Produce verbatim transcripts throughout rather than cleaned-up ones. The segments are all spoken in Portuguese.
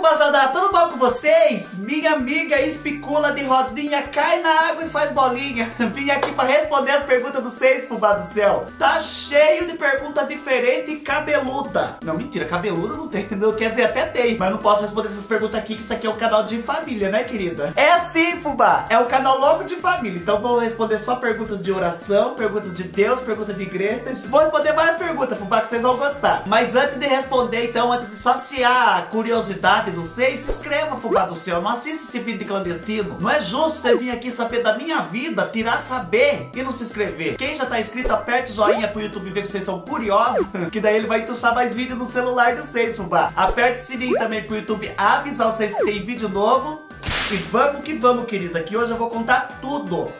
fubazada, tudo bom com vocês? Minha amiga espicula de rodinha, cai na água e faz bolinha. Vim aqui pra responder as perguntas dos seis, fubá do céu. Tá cheio de pergunta diferente e cabeluda. Não, mentira, cabeluda não tem, não, quer dizer, até tem. Mas não posso responder essas perguntas aqui, que isso aqui é um canal de família, né, querida? É assim, fubá, é um canal louco de família. Então vou responder só perguntas de oração, perguntas de Deus, perguntas de igreja. Vou responder várias perguntas, fubá, que vocês vão gostar. Mas antes de responder, então, antes de saciar a curiosidade do seis, se inscreva, fubá do céu. Não assista esse vídeo de clandestino. Não é justo você vir aqui saber da minha vida, tirar saber e não se inscrever. Quem já tá inscrito, aperte o joinha pro YouTube ver que vocês estão curiosos, que daí ele vai entuchar mais vídeo no celular de seis, fubá. Aperte o sininho também pro YouTube avisar vocês que tem vídeo novo. E vamos que vamos, querida, que hoje eu vou contar tudo.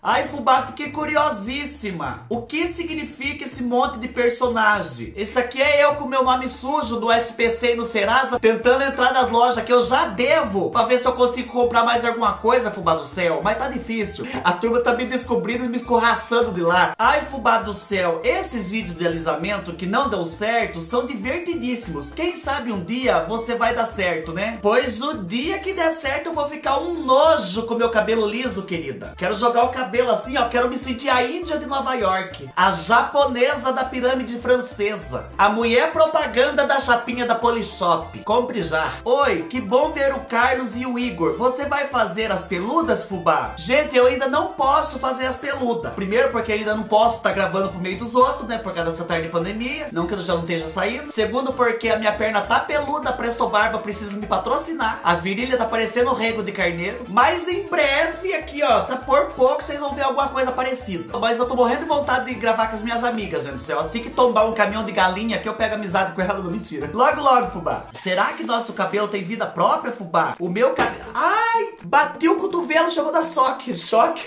Ai, fubá, fiquei curiosíssima. O que significa esse monte de personagem? Isso aqui é eu com meu nome sujo do S P C e no Serasa, tentando entrar nas lojas que eu já devo, pra ver se eu consigo comprar mais alguma coisa, fubá do céu. Mas tá difícil. A turma tá me descobrindo e me escorraçando de lá. Ai, fubá do céu, esses vídeos de alisamento que não dão certo são divertidíssimos. Quem sabe um dia você vai dar certo, né? Pois o dia que der certo eu vou ficar um nojo com meu cabelo liso, querida. Quero jogar o cabelo assim, ó, quero me sentir a Índia de Nova York, a japonesa da pirâmide francesa, a mulher propaganda da chapinha da Polishop. Compre já. Oi, que bom ver o Carlos e o Igor. Você vai fazer as peludas, fubá? Gente, eu ainda não posso fazer as peludas. Primeiro porque ainda não posso estar tá gravando pro meio dos outros, né, por causa dessa tarde de pandemia. Não que eu já não esteja saindo. Segundo porque a minha perna tá peluda, Presto Barba precisa me patrocinar. A virilha tá parecendo um rego de carneiro. Mas em breve aqui, ó, tá por pouco, vocês vão ver alguma coisa parecida. Mas eu tô morrendo de vontade de gravar com as minhas amigas, gente do céu. Assim que tombar um caminhão de galinha, que eu pego amizade com ela, não, mentira. Logo, logo, fubá. Será que nosso cabelo tem vida própria, fubá? O meu cabelo... Ai! Bati o cotovelo, chegou da soque. Choque.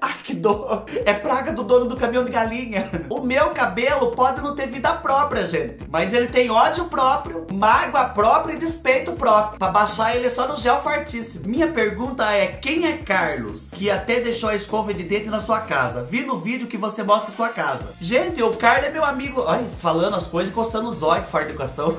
Ai, que dor. É praga do dono do caminhão de galinha. O meu cabelo pode não ter vida própria, gente, mas ele tem ódio próprio, mágoa própria e despeito próprio. Pra baixar ele é só no gel fartíssimo. Minha pergunta é, quem é Carlos? Que até deixou a escova de dente na sua casa. Vi no vídeo que você mostra sua casa. Gente, o Carlos é meu amigo. Ai, falando as coisas e coçando os olhos, farta educação.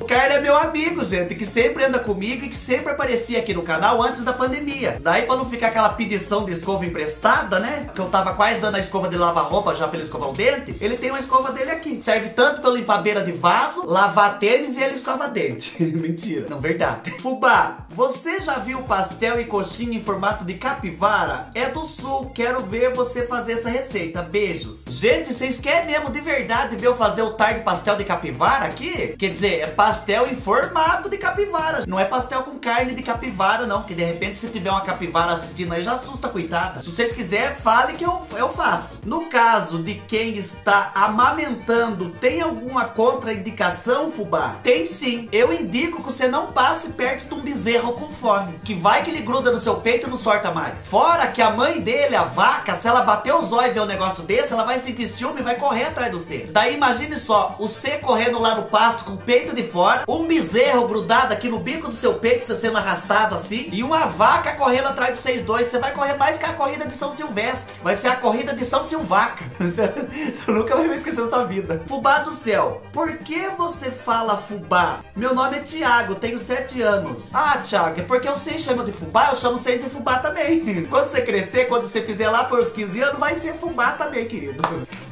O Carlos é meu amigo, gente, que sempre anda comigo e que sempre aparecia aqui no canal antes da pandemia. Daí pra não ficar aquela pedição de escova emprestada, né, que eu tava quase dando a escova de lavar roupa já pra ele escovar o dente, ele tem uma escova dele aqui. Serve tanto pra eu limpar a beira de vaso, lavar tênis e ele escova dente. Mentira. Não, verdade. Fubá, você já viu pastel e coxinha em formato de capivara? É do sul. Quero ver você fazer essa receita. Beijos. Gente, vocês querem mesmo de verdade ver eu fazer o tarde pastel de capivara aqui? Quer dizer, é pastel em formato de capivara. Não é pastel com carne de capivara, não. Que de repente, se tiver uma capivara assistindo aí, já assusta, coitada. Se vocês quiserem, fale que eu, eu faço. No caso de quem está amamentando, tem alguma contraindicação, fubá? Tem sim. Eu indico que você não passe perto de um bezerro com fome, que vai que ele gruda no seu peito e não sorta mais. Fora que a mãe dele, a vaca, se ela bater os olhos e ver um negócio desse, ela vai sentir ciúme e vai correr atrás do C. Daí imagine só, o C correndo lá no pasto com o peito de fora, um bezerro grudado aqui no bico do seu peito, você sendo arrastado assim, e uma vaca correndo atrás de vocês dois. Você vai correr mais que a corrida de São Silvestre. Vai ser a corrida de São Silvaca. Você nunca vai me esquecer da sua vida. Fubá do céu, por que você fala fubá? Meu nome é Tiago, tenho sete anos. Ah, Tiago, é porque eu sei chama de fubá, eu chamo vocês de fubá também. Quando você crescer, quando se você fizer lá por uns quinze anos, vai ser fubá também, querido.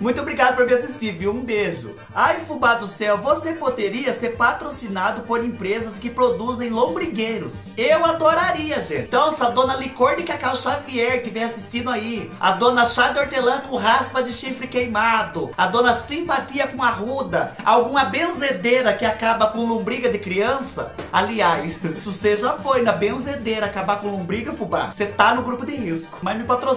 Muito obrigado por me assistir, viu? Um beijo. Ai, fubá do céu, você poderia ser patrocinado por empresas que produzem lombrigueiros. Eu adoraria, gente. Então, essa dona Licor de Cacau Xavier que vem assistindo aí, a dona Chá de Hortelã com raspa de chifre queimado, a dona Simpatia com arruda, alguma benzedeira que acaba com lombriga de criança. Aliás, se você já foi na benzedeira acabar com lombriga, fubá, você tá no grupo de risco. Mas me patrocina.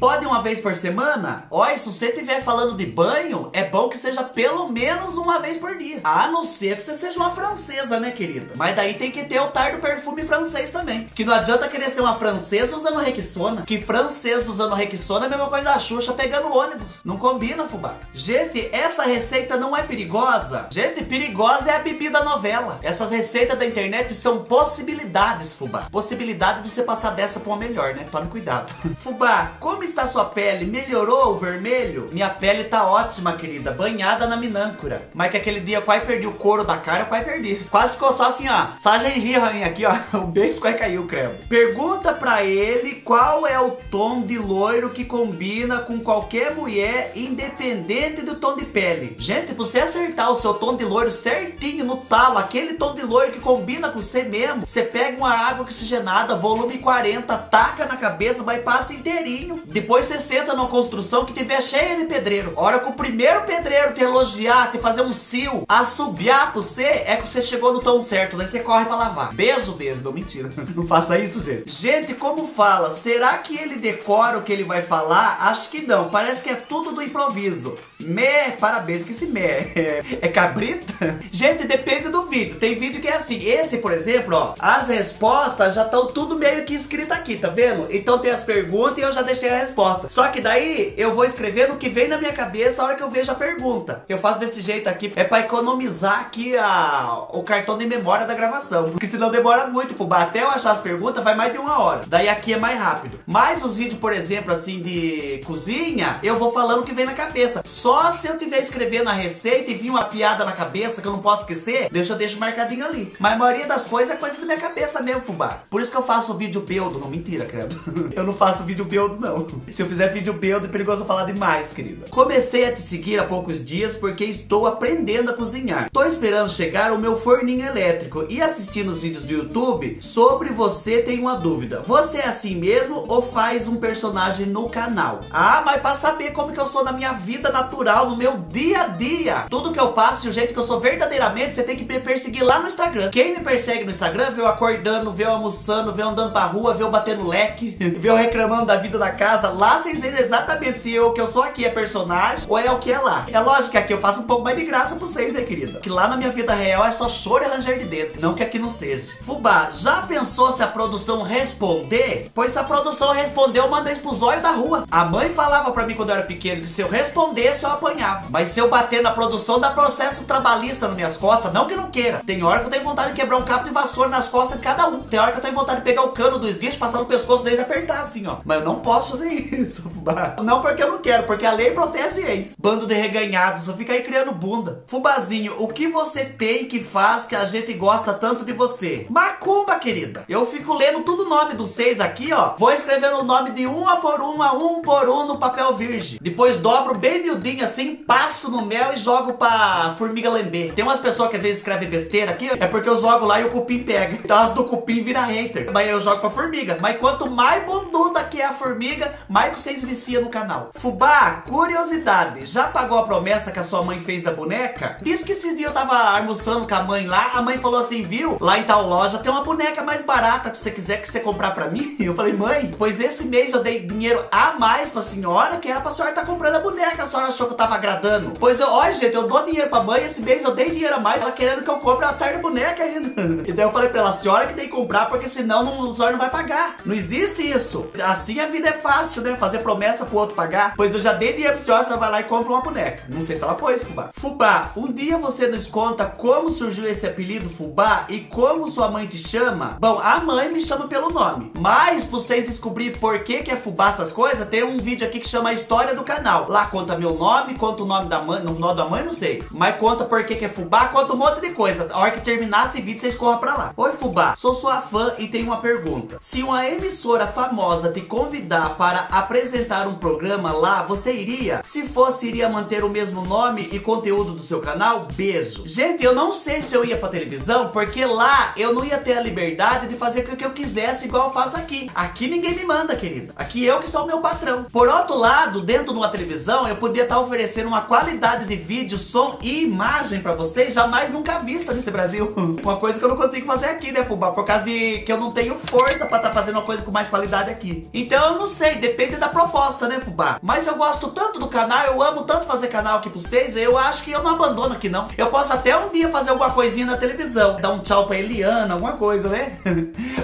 Pode uma vez por semana? Ó, se você estiver falando de banho, é bom que seja pelo menos uma vez por dia. A não ser que você seja uma francesa, né, querida? Mas daí tem que ter o tar do perfume francês também. Que não adianta querer ser uma francesa usando Rexona. Que francesa usando Rexona é a mesma coisa da Xuxa pegando ônibus. Não combina, fubá. Gente, essa receita não é perigosa? Gente, perigosa é a bebida novela. Essas receitas da internet são possibilidades possibilidades, Fubá. Possibilidade de você passar dessa pra uma melhor, né? Tome cuidado. Fubá, como está sua pele? Melhorou o vermelho? Minha pele tá ótima, querida. Banhada na minâncora. Mas que aquele dia eu quase perdi o couro da cara, eu quase perdi. Quase ficou só assim, ó. Só a gengiva minha aqui, ó. O beijo quase caiu, credo. Pergunta pra ele qual é o tom de loiro que combina com qualquer mulher, independente do tom de pele. Gente, pra você acertar o seu tom de loiro certinho no talo, aquele tom de loiro que combina com você mesmo, você pega uma água oxigenada, volume quarenta, taca na cabeça, mas passa inteirinho. Depois você senta numa construção que tiver cheia de pedreiro. Hora que o primeiro pedreiro te elogiar, te fazer um cio, assobiar pra você, é que você chegou no tom certo, daí você corre pra lavar. Beijo, beijo. Não, mentira. Não faça isso, gente. Gente, como fala? Será que ele decora o que ele vai falar? Acho que não. Parece que é tudo do improviso. Mé, parabéns, que esse mé é, é cabrita? Gente, depende do vídeo. Tem vídeo que é assim. Esse, por exemplo, ó, as respostas já estão tudo meio que escrita aqui, tá vendo? Então tem as perguntas e eu já deixei a resposta. Só que daí eu vou escrevendo o que vem na minha cabeça a hora que eu vejo a pergunta. Eu faço desse jeito aqui, é pra economizar aqui a, o cartão de memória da gravação. Porque senão demora muito, Fubá. Até eu achar as perguntas vai mais de uma hora. Daí aqui é mais rápido. Mas os vídeos, por exemplo, assim, de cozinha, eu vou falando o que vem na cabeça. Só Só se eu tiver escrevendo a receita e vir uma piada na cabeça que eu não posso esquecer, deixa eu deixo marcadinho ali. Mas a maioria das coisas é coisa da minha cabeça mesmo, Fubá. Por isso que eu faço vídeo beudo. Não, mentira, credo. Eu não faço vídeo beudo, não. Se eu fizer vídeo beudo, é perigoso eu falar demais, querida. Comecei a te seguir há poucos dias porque estou aprendendo a cozinhar. Tô esperando chegar o meu forninho elétrico e assistindo os vídeos do YouTube sobre você tem uma dúvida. Você é assim mesmo ou faz um personagem no canal? Ah, mas pra saber como que eu sou na minha vida natural, no meu dia a dia, tudo que eu passo e o jeito que eu sou verdadeiramente, você tem que me perseguir lá no Instagram. Quem me persegue no Instagram vê eu acordando, vê eu almoçando, vê eu andando pra rua, vê eu batendo leque, vê eu reclamando da vida da casa. Lá vocês veem exatamente se eu, o que eu sou aqui é personagem ou é o que é lá. É lógico que aqui eu faço um pouco mais de graça pra vocês, né, querida? Que lá na minha vida real é só choro e ranger de dentro, não que aqui não seja. Fubá, já pensou se a produção responder? Pois se a produção respondeu, eu mandei isso pros olhos da rua. A mãe falava pra mim quando eu era pequeno que se eu respondesse eu apanhava, mas se eu bater na produção dá processo trabalhista nas minhas costas. Não que não queira, tem hora que eu tenho vontade de quebrar um cabo de vassoura nas costas de cada um, tem hora que eu tenho vontade de pegar o cano do esguicho, passar no pescoço deles e apertar assim, ó, mas eu não posso fazer isso, Fubá. Não porque eu não quero, porque a lei protege eles. Bando de reganhados, só fica aí criando bunda. Fubazinho, o que você tem que faz que a gente gosta tanto de você? Macumba, querida. Eu fico lendo tudo o nome dos seis aqui, ó, vou escrevendo o nome de uma por uma, um por um no papel virgem, depois dobro bem miudinho assim, passo no mel e jogo pra formiga lamber. Tem umas pessoas que às vezes escrevem besteira aqui, é porque eu jogo lá e o cupim pega. Então as do cupim vira hater. Mas eu jogo pra formiga. Mas quanto mais bonduda que é a formiga, mais que vocês vicia no canal. Fubá, curiosidade. Já pagou a promessa que a sua mãe fez da boneca? Diz que esses dias eu tava almoçando com a mãe lá, a mãe falou assim, viu? Lá em tal loja tem uma boneca mais barata que você quiser que você comprar pra mim. Eu falei, mãe, pois esse mês eu dei dinheiro a mais pra senhora, que era pra senhora tá comprando a boneca. A senhora achou que eu tava agradando? Pois eu, ó, gente, eu dou dinheiro pra mãe, esse mês eu dei dinheiro a mais, ela querendo que eu compre uma tarde boneca ainda. E daí eu falei pra ela, a senhora que tem que comprar, porque senão não, a senhora não vai pagar. Não existe isso. Assim a vida é fácil, né? Fazer promessa pro outro pagar. Pois eu já dei dinheiro pra senhora, a senhora vai lá e compra uma boneca. Não sei se ela foi, Fubá. Fubá, um dia você nos conta como surgiu esse apelido, Fubá, e como sua mãe te chama? Bom, a mãe me chama pelo nome, mas pra vocês descobrir por que que é Fubá essas coisas, tem um vídeo aqui que chama a história do canal. Lá conta meu nome. Nome, conta o nome da mãe, no nó da mãe, não sei. Mas conta por que que é Fubá, conta um monte de coisa. A hora que terminar esse vídeo, vocês corram pra lá. Oi, Fubá, sou sua fã e tenho uma pergunta. Se uma emissora famosa te convidar para apresentar um programa lá, você iria? Se fosse, iria manter o mesmo nome e conteúdo do seu canal? Beijo. Gente, eu não sei se eu ia pra televisão, porque lá eu não ia ter a liberdade de fazer o que eu quisesse, igual eu faço aqui. Aqui ninguém me manda, querida. Aqui eu que sou o meu patrão. Por outro lado, dentro de uma televisão, eu podia estar oferecendo uma qualidade de vídeo, som e imagem pra vocês jamais nunca vista nesse Brasil. Uma coisa que eu não consigo fazer aqui, né, Fubá? Por causa de que eu não tenho força pra estar tá fazendo uma coisa com mais qualidade aqui. Então eu não sei, depende da proposta, né, Fubá? Mas eu gosto tanto do canal, eu amo tanto fazer canal aqui pra vocês, eu acho que eu não abandono aqui, não. Eu posso até um dia fazer alguma coisinha na televisão, dar um tchau pra Eliana, alguma coisa, né?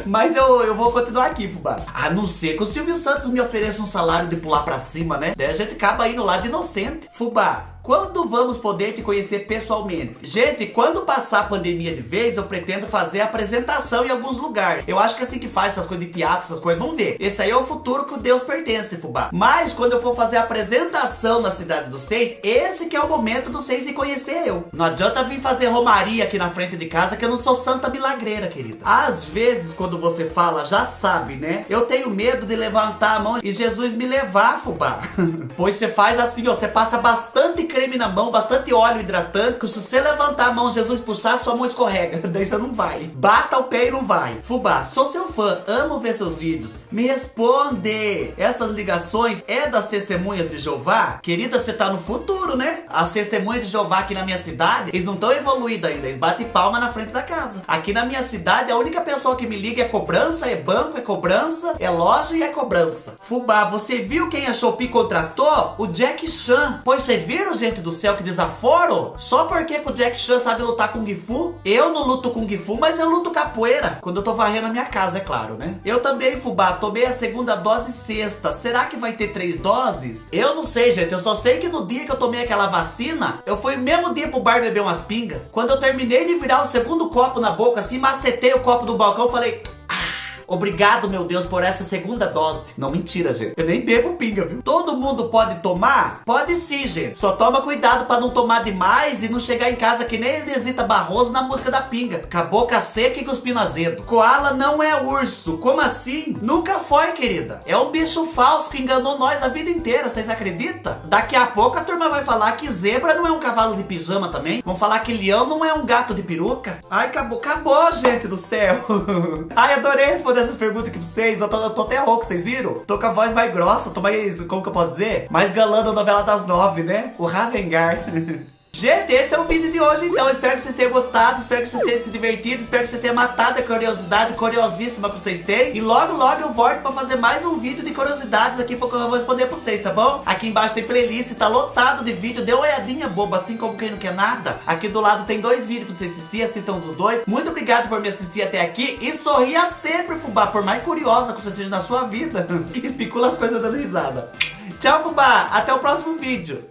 Mas eu, eu vou continuar aqui, Fubá. A não ser que o Silvio Santos me ofereça um salário de pular pra cima, né? Daí a gente acaba indo lá de inocente. Fubá, Quando vamos poder te conhecer pessoalmente? Gente, quando passar a pandemia de vez, eu pretendo fazer apresentação em alguns lugares. Eu acho que é assim que faz essas coisas de teatro, essas coisas, vamos ver. Esse aí é o futuro que o Deus pertence, Fubá. Mas quando eu for fazer a apresentação na cidade dos seis, esse que é o momento dos seis e conhecer eu. Não adianta vir fazer romaria aqui na frente de casa, que eu não sou santa milagreira, querida. Às vezes, quando você fala, já sabe, né? Eu tenho medo de levantar a mão e Jesus me levar, Fubá. Pois você faz assim, ó, você passa bastante credibilidade, creme na mão, bastante óleo hidratante, que se você levantar a mão, Jesus puxar, sua mão escorrega. Daí você não vai. Bata o pé e não vai. Fubá, sou seu fã, amo ver seus vídeos. Me responde. Essas ligações é das testemunhas de Jeová? Querida, você tá no futuro, né? As testemunhas de Jeová aqui na minha cidade, eles não estão evoluídas ainda. Eles batem palma na frente da casa. Aqui na minha cidade, a única pessoa que me liga é cobrança, é banco, é cobrança, é loja e é cobrança. Fubá, você viu quem a Shopee contratou? O Jack Chan. Pois você viram, gente? Do céu, que desaforo! Só porque que o Jack Chan sabe lutar Kung Fu? Eu não luto Kung Fu, mas eu luto capoeira. Quando eu tô varrendo a minha casa, é claro, né? Eu também, Fubá, tomei a segunda dose sexta. Será que vai ter três doses? Eu não sei, gente. Eu só sei que no dia que eu tomei aquela vacina, eu fui o mesmo dia pro bar beber umas pingas. Quando eu terminei de virar o segundo copo na boca, assim, macetei o copo do balcão, falei... Obrigado, meu Deus, por essa segunda dose. Não, mentira, gente. Eu nem bebo pinga, viu? Todo mundo pode tomar? Pode sim, gente. Só toma cuidado pra não tomar demais e não chegar em casa que nem Elisita Barroso na música da pinga. Com a boca seca e cuspindo azedo. Koala não é urso. Como assim? Nunca foi, querida. É um bicho falso que enganou nós a vida inteira. Vocês acreditam? Daqui a pouco a turma vai falar que zebra não é um cavalo de pijama também. Vão falar que leão não é um gato de peruca. Ai, acabou. Acabou, gente do céu. Ai, adorei responder essas perguntas aqui pra vocês. Eu tô, eu tô até rouco, vocês viram? Tô com a voz mais grossa, tô mais, como que eu posso dizer? Mais galã da novela das nove, né? O Ravengar. Gente, esse é o vídeo de hoje, então. Espero que vocês tenham gostado, espero que vocês tenham se divertido, espero que vocês tenham matado a curiosidade curiosíssima que vocês têm. E logo, logo eu volto pra fazer mais um vídeo de curiosidades aqui, porque eu vou responder pra vocês, tá bom? Aqui embaixo tem playlist, tá lotado de vídeo. Dê uma olhadinha boba, assim como quem não quer nada. Aqui do lado tem dois vídeos pra vocês assistirem, assistam um dos dois. Muito obrigado por me assistir até aqui e sorria sempre, Fubá, por mais curiosa que você seja na sua vida. Especula as coisas dando risada. Tchau, Fubá, até o próximo vídeo.